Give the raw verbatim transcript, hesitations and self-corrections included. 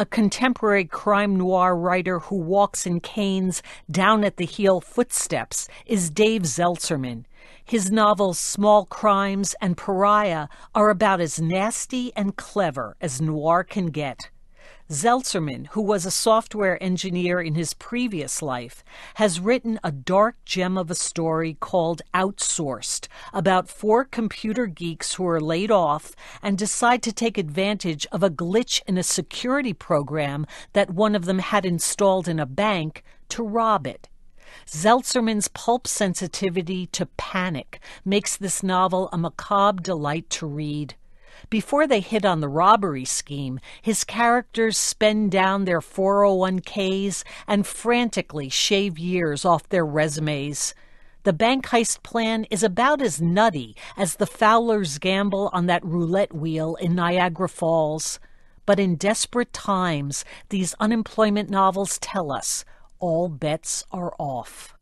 a contemporary crime noir writer who walks in Kane's down-at-the-heel footsteps is Dave Zeltserman. His novels Small Crimes and Pariah are about as nasty and clever as noir can get. Zeltserman, who was a software engineer in his previous life, has written a dark gem of a story called Outsourced, about four computer geeks who are laid off and decide to take advantage of a glitch in a security program that one of them had installed in a bank to rob it. Zeltserman's pulp sensitivity to panic makes this novel a macabre delight to read. Before they hit on the robbery scheme, his characters spend down their four oh one K's and frantically shave years off their resumes. The bank heist plan is about as nutty as the Fowler's gamble on that roulette wheel in Niagara Falls. But in desperate times, these unemployment novels tell us all bets are off.